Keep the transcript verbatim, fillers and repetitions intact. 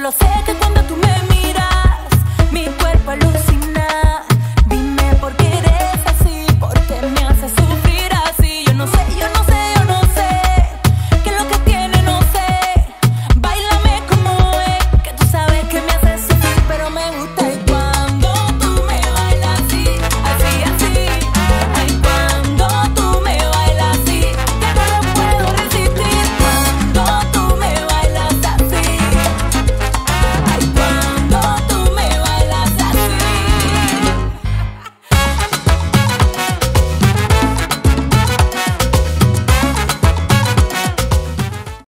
Solo sé que